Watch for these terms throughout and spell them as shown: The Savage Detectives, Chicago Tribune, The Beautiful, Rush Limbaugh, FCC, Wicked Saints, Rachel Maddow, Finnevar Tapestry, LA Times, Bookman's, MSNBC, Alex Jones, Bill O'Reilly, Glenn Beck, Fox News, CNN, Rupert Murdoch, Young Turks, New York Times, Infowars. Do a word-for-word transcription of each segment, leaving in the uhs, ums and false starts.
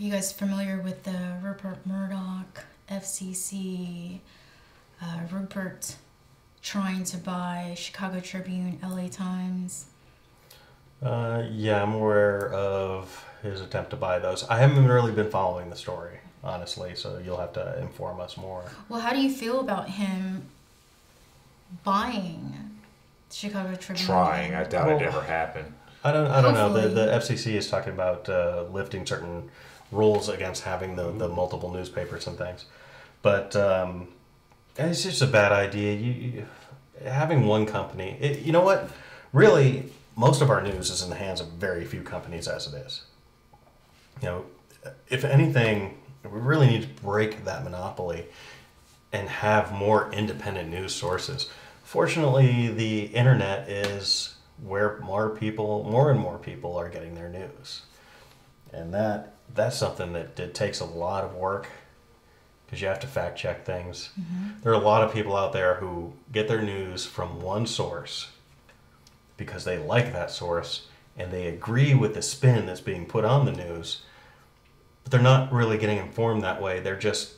Are you guys familiar with the Rupert Murdoch, F C C, uh, Rupert trying to buy Chicago Tribune, L A Times? Uh, yeah, I'm aware of his attempt to buy those. I haven't really been following the story, honestly, so you'll have to inform us more. Well, how do you feel about him buying Chicago Tribune? Trying. I doubt well, it ever happened. I don't, I don't know. The, the F C C is talking about uh, lifting certain rules against having the, the multiple newspapers and things. But um, it's just a bad idea. You, you having one company, it, you know what? Really, most of our news is in the hands of very few companies as it is. You know, if anything, we really need to break that monopoly and have more independent news sources. Fortunately, the internet is where more people, more and more people are getting their news. And that that's something that, that takes a lot of work because you have to fact check things. Mm-hmm. There are a lot of people out there who get their news from one source because they like that source and they agree with the spin that's being put on the news, but they're not really getting informed that way. They're just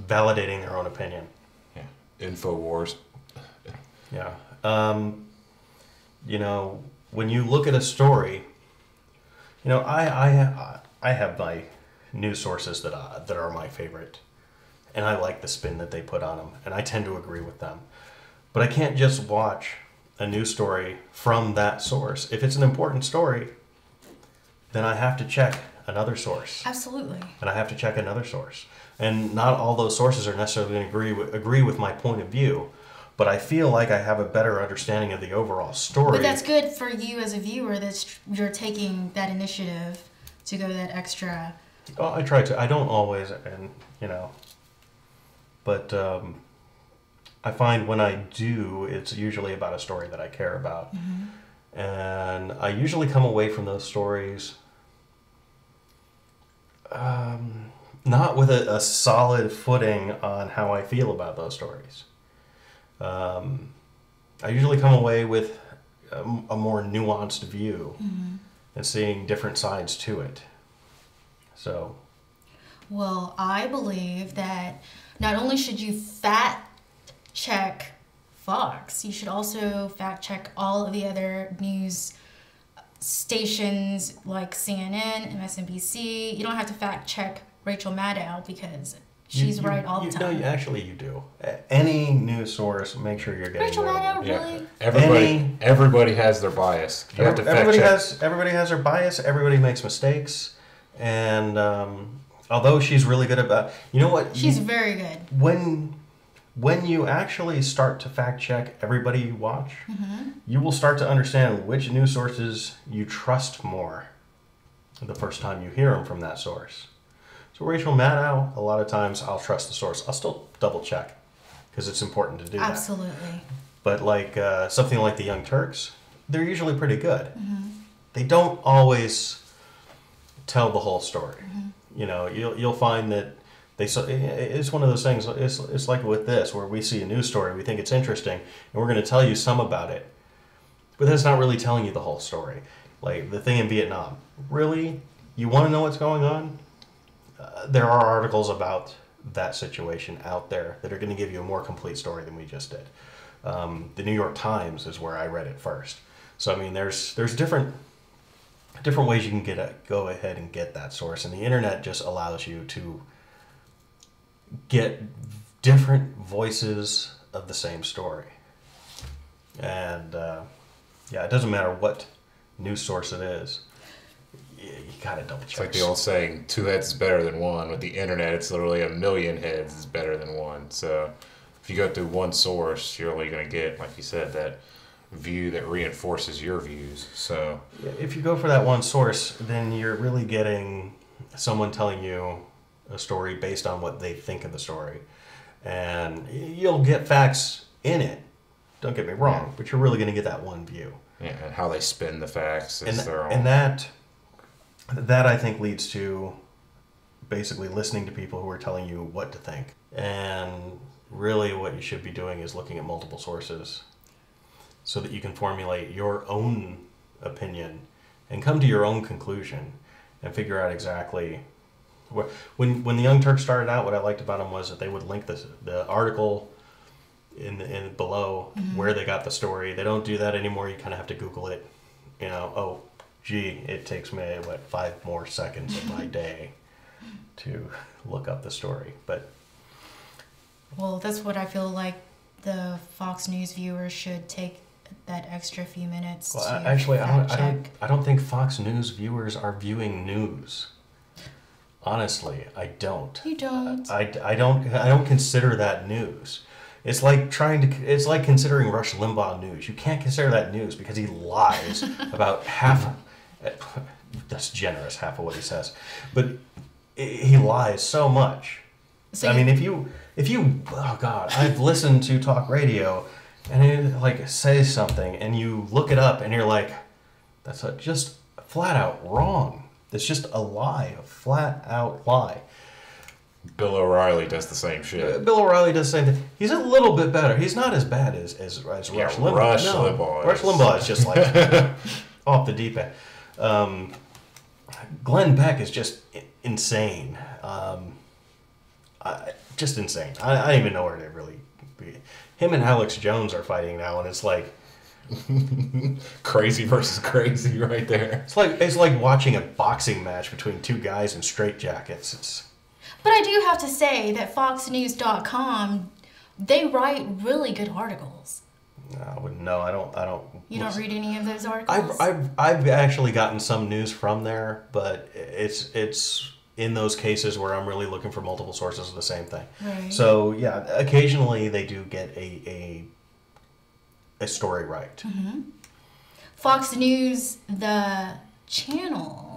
validating their own opinion. Yeah. Infowars. Yeah. Um, You know, when you look at a story, you know, I I, I have my news sources that, I, that are my favorite. And I like the spin that they put on them. And I tend to agree with them. But I can't just watch a news story from that source. If it's an important story, then I have to check another source. Absolutely. And I have to check another source. And not all those sources are necessarily going to agree with, agree with my point of view. But I feel like I have a better understanding of the overall story. But that's good for you as a viewer that you're taking that initiative to go that extra. Oh, I try to. I don't always, and you know. But um, I find when I do, it's usually about a story that I care about. Mm-hmm. And I usually come away from those stories um, not with a, a solid footing on how I feel about those stories. Um, I usually come away with a, a more nuanced view mm-hmm. and seeing different sides to it. So, well, I believe that not only should you fact check Fox, you should also fact check all of the other news stations like C N N, M S N B C. You don't have to fact check Rachel Maddow because she's you, you, right all the you, time. No, you, actually, you do. Any news source, make sure you're getting Rachel Maddow, yeah. really? Everybody, Any, everybody has their bias. You every, have to fact everybody check. Has, everybody has their bias. Everybody makes mistakes. And um, although she's really good about... You know what? She's you, very good. When when you actually start to fact check everybody you watch, mm-hmm. you will start to understand which news sources you trust more the first time you hear them from that source. So Rachel Maddow, a lot of times I'll trust the source. I'll still double check because it's important to do that. Absolutely. But like uh, something like the Young Turks, they're usually pretty good. Mm-hmm. They don't always tell the whole story. Mm-hmm. You know, you'll you'll find that they. So it's one of those things. It's it's like with this where we see a news story, we think it's interesting, and we're going to tell you some about it, but that's not really telling you the whole story. Like the thing in Vietnam. Really, you want to know what's going on? Uh, there are articles about that situation out there that are going to give you a more complete story than we just did. Um, the New York Times is where I read it first. So I mean, there's there's different different ways you can get a, go ahead and get that source, and the internet just allows you to get different voices of the same story. And uh, yeah, it doesn't matter what news source it is. You gotta double check. It's like the old saying, two heads is better than one. With the internet, it's literally a million heads is better than one. So if you go through one source, you're only going to get, like you said, that view that reinforces your views. So if you go for that one source, then you're really getting someone telling you a story based on what they think of the story. And you'll get facts in it. Don't get me wrong, yeah. but you're really going to get that one view. Yeah, and how they spin the facts is and, their own. And that... That, I think, leads to basically listening to people who are telling you what to think. And really what you should be doing is looking at multiple sources so that you can formulate your own opinion and come to your own conclusion and figure out exactly When when the Young Turks started out, what I liked about them was that they would link the the article in the, in below mm-hmm. where they got the story. They don't do that anymore. You kind of have to Google it. You know, oh, gee, it takes me what five more seconds of my day to look up the story. But well, that's what I feel like the Fox News viewers should take that extra few minutes. Well, to actually, I don't, I don't. I don't think Fox News viewers are viewing news. Honestly, I don't. You don't. I, I, I don't. I don't consider that news. It's like trying to. It's like considering Rush Limbaugh news. You can't consider that news because he lies about half. That's generous. Half of what he says, but he lies so much. So I mean, if you if you oh God, I've listened to talk radio, and it like says something, and you look it up, and you're like, that's a, just flat out wrong. It's just a lie, a flat-out lie. Bill O'Reilly does the same shit. Bill O'Reilly does the same thing. He's a little bit better. He's not as bad as, as, as yeah, Rush Limbaugh. Rush no, Limbaugh. Rush Limbaugh is just like off the deep end. Um, Glenn Beck is just insane. Um, I, just insane. I, I don't even know where to really be. Him and Alex Jones are fighting now, and it's like, crazy versus crazy right there. It's like it's like watching a boxing match between two guys in straitjackets. It's... But I do have to say that Fox News dot com, they write really good articles. I wouldn't know. I don't. I don't. You don't read any of those articles. I've, I've I've actually gotten some news from there, but it's it's in those cases where I'm really looking for multiple sources of the same thing. Right. So yeah, occasionally they do get a a. a story right. Mm-hmm. Fox News, the channel.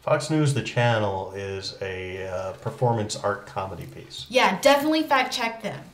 Fox News, the channel is a uh, performance art comedy piece. Yeah, definitely fact check them.